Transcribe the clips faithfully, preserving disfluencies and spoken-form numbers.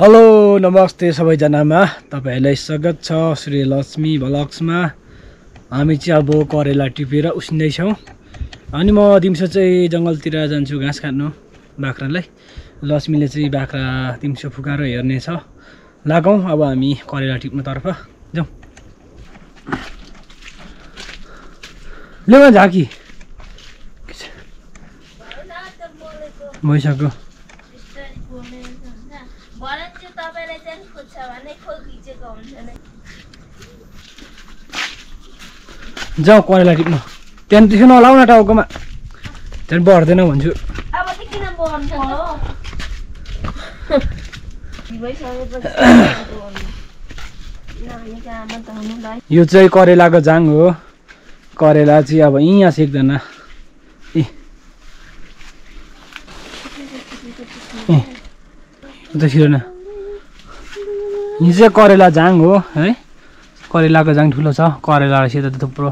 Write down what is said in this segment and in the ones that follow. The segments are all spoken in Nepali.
Hello, namaste, sabaijanama. Tapailai swagat cha Shri Lakshmi Vlogs ma. Ami chai abo karela टिपेर उसिन्दै छौ अनि म दिम्सो चाहिँ जंगलतिर जान्छु घाँस काट्नु बाख्रालाई. लक्ष्मीले चाहिँ बाख्रा दिम्सो फुकारो हेर्ने छ. लागौ अब हामी करेला टिप्नु तर्फ जाऊ. लेमा झाकी भइसक्यो. जाऊ करेला टिप्नु. त्यहाँ त्यसो नलाउ न टाउकोमा, त्यहाँ बढ्दैन भन्छु. यो चाहिँ करेलाको जाङ हो. करेला चाहिँ अब यहाँ सेक्दैन. यो चाहिँ करेला जाङ हो है. करेलाको जाङ ठुलो छ. करेला सेतो त थुप्रो,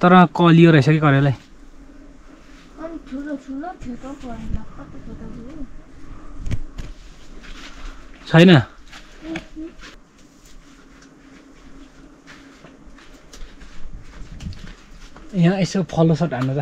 तर कलियो रहेछ कि करेला. छैन यहाँ यसो फलो सर्ट हान्नु त.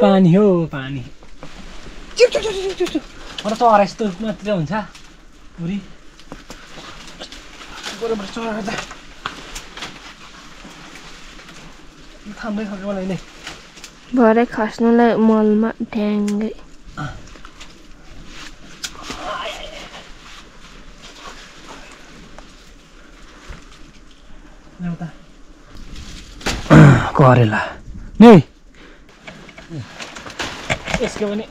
पानी हो पानी. अरू चरा यस्तो मात्रै हुन्छ. पुरी बराबर चरा गर्दा थाम्दै खर्को मलाई नै भरे खस्नुलाई मलमा ढ्याङ्गै. करेला नै यसको पनि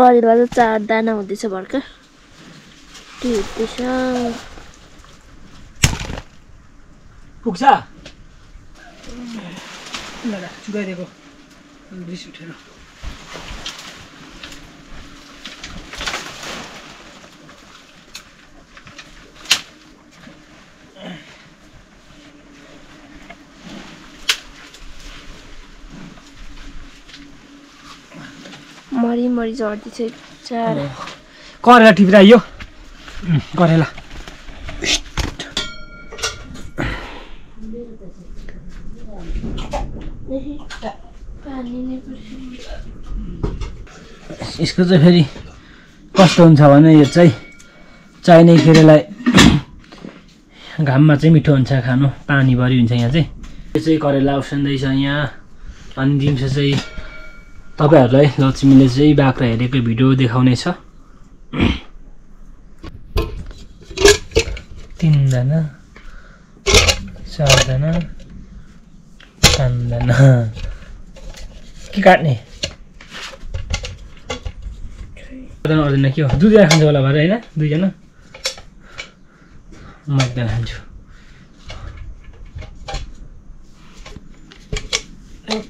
करेला त चार दाना हुँदैछ. भर्खर के हुँदैछ पुग्छ. चुगाइदिएको रिस उठेर मरी मरी झर्दै छ. चार करेला टिपिरायो. करेला यसको चाहिँ फेरि कस्तो हुन्छ भने यो चाहिँ चाहिने खेरेलाई घाममा चाहिँ मिठो हुन्छ खानु. पानीभरि हुन्छ यहाँ चाहिँ. यो चाहिँ करेला उसिन्दैछ यहाँ. अनि दिउँसो चाहिँ तपाईहरुलाई लक्ष्मीले चाहिँ बाख्रा हेरेको भिडियो देखाउने छ. तीन दाना, चार दाना, पाँच दाना के काट्ने अर्दैन के हो. दुईजना खान्छ होला भएर हैन. दुईजना म एकजना खान्छु.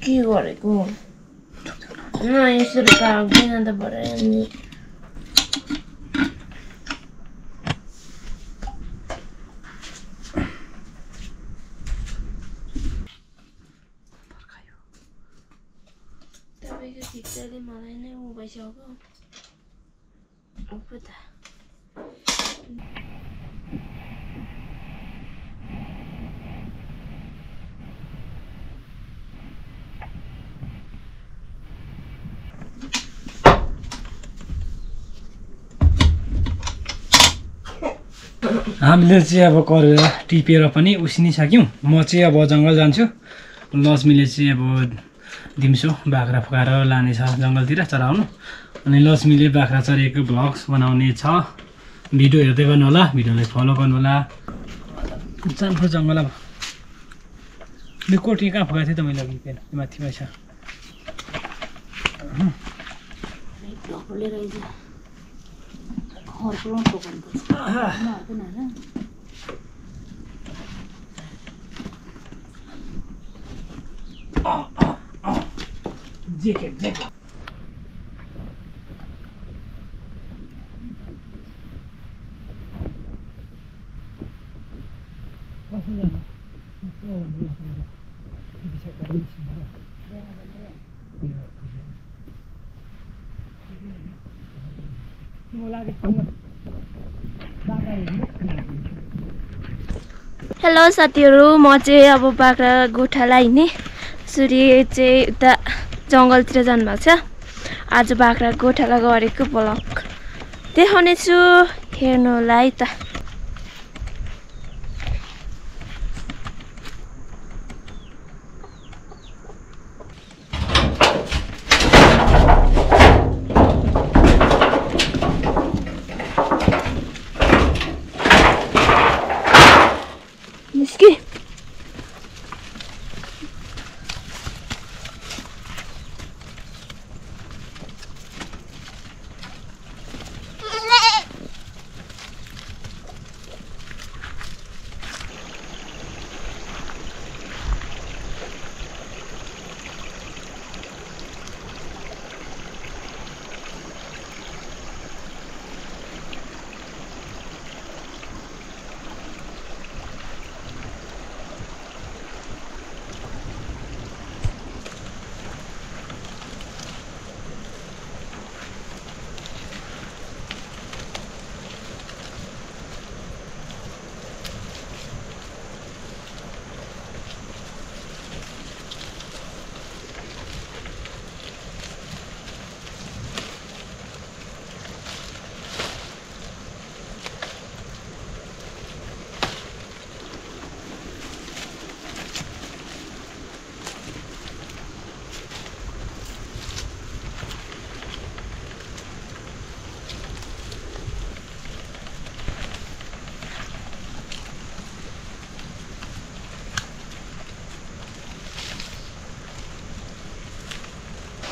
के गरेको No, you should have got another button. हामीले चाहिँ अब करेला टिपेर पनि उसिनिसक्यौं. म चाहिँ अब जंगल जान्छु. लक्ष्मीले चाहिँ अब दिम्सो बाख्रा फुकाएर लाने छ जंगलतिर चराउनु. अनि लक्ष्मीले बाख्रा चरेको भ्लग्स बनाउने छ. भिडियो हेर्दै गर्नु होला. भिडियोलाई फलो गर्नु होला. जान्छु जंगल. अब यो कोठी कहाँ फुकाएको थिएँ त मैले अघि? पेन माथि भएछ. हेलो साथीहरु, म चाहिँ अब बाख्रा गोठालाई नि सूर्य चाहिँ उता जंगलतिर जानु भएको छ। आज बाख्रा गोठाला गरेको ब्लग देखाउने छु, हेर्नुलाई त।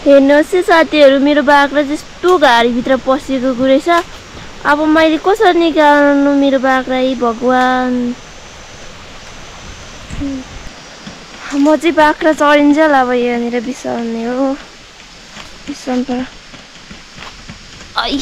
हेर्नुस् साथीहरु, मेरो बाख्रा जस्तो घारी भित्र पसेको गुरेछ। अब मैले कसरी निकाल्नु मेरो बाख्रा? हे भगवान, म चाहिँ बाख्रा चढिन्जेल अब यहाँनिर बिसाउने हो। बिसाउनु पर्यो। आइ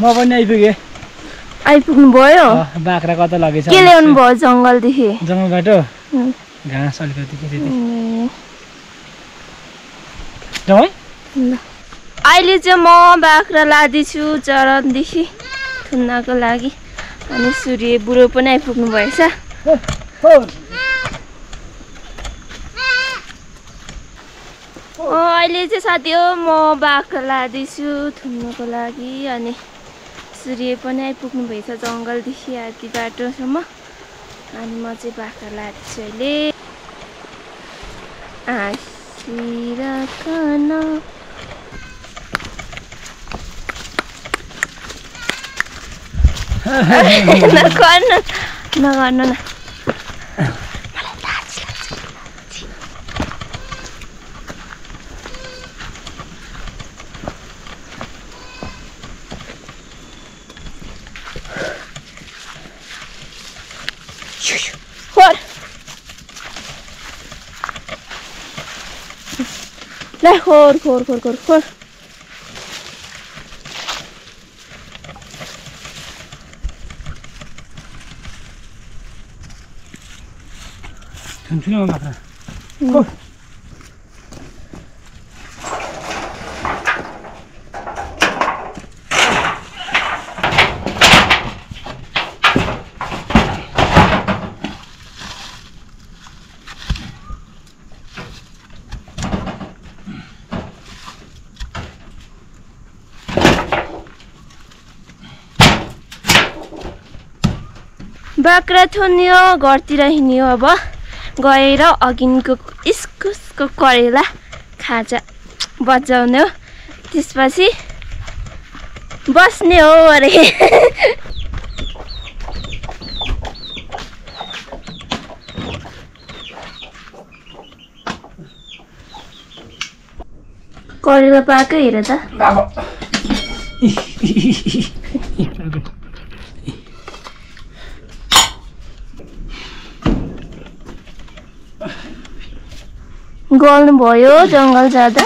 म पनि आइपुगे। आइपुग्नु भयो? बाख्रा कता लगेछ? के ल्याउनु भयो जंगल देखि? जंगलबाट घाँस अलिकति के थियो। जाऊ है। अहिले चाहिँ म बाख्रा लादिछु चरन देखि थुन्नको लागि। अनि सूर्य बुढो पनि आइपुग्नु भएछ। ओ अहिले चाहिँ साथी हो, म बाख्रा लादिछु थुन्नको लागि। अनि सूर्य पनि आइपुग्नु भएछ जंगलदेखि आदि बाटोसम्म। अनि म चाहिँ बाख्रा लादिछु अहिले। आसिरकन नगर्नु नगर्नु न। ला खोर खोर खोर खोर खोर ठुन्ठुलो मात्र खोर। बाख्रा थुन्यो घरतिर हिँड्यो अब गएर अघिनको इस्कुसको करेला खाजा बजाउने हो त्यसपछि बस्ने हो अरे करेला पाएको हेर त गोल्नु भयो जंगल जादा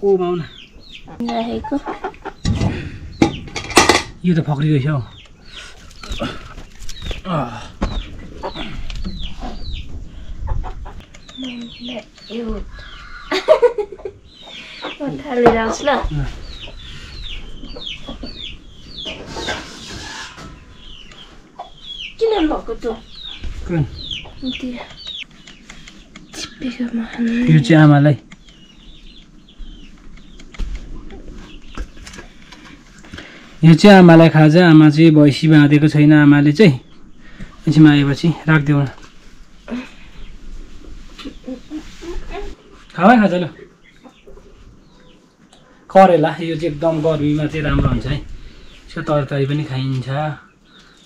को माउना रहेको यो त फक्री रहेछ हौ मैले यो थाले राख्छु ल किन भएको त कुन त्यो चिपेको माने यो चाहिँ आमालाई यो चाहिँ आमालाई खाजा आमा चाहिँ भैँसी बाँधेको छैन आमाले चाहिँ यसमा आएपछि राख्दिउ न खाऊ खाजा ल करेला यो चाहिँ एकदम गर्मीमा चाहिँ राम्रो हुन्छ है यसको तरकारी पनि खाइन्छ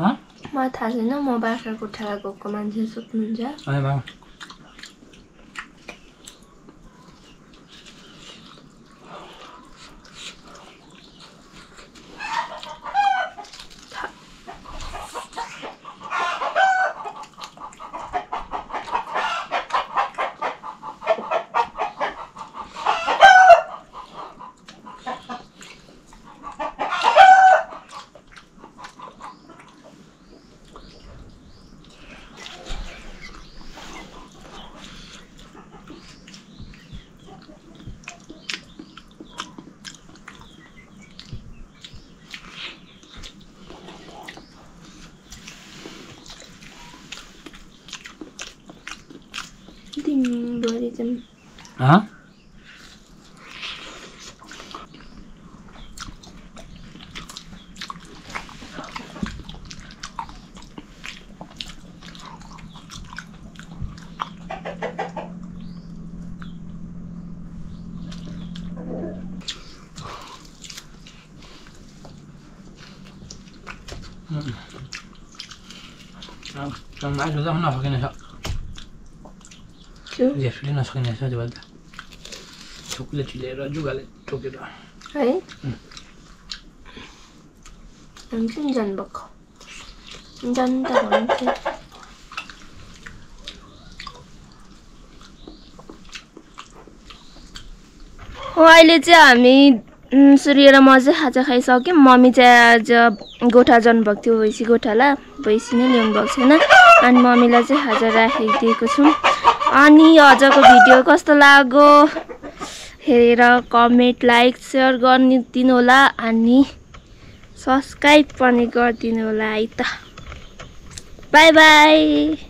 ह म थाहा छैन म बाख्राको ठाला गएको मान्छे सुत्नुहुन्छ है बाबु हाँ हम हम ना जो हम ना हो गया ना ये फिर ना सो कैसे जवाब था चोकले चिले राजू गाले चोके था है हम किन जन बको जन तो हम किन वहाँ ले जा हमें सूर्य रमाज़े हाज़ा खाई साके मामी जा जब गोठा जन बकती हो वैसी गोठा ला वैसी ने लियम बक्से ना अन मामी लाजे हाज़ा रहे दे कुछ अनि आजको भिडियो कस्तो लाग्यो हेरेर कमेन्ट लाइक शेयर गरिदिनु होला अनि सब्स्क्राइब पनि गरिदिनु होला है त बाइ बाइ।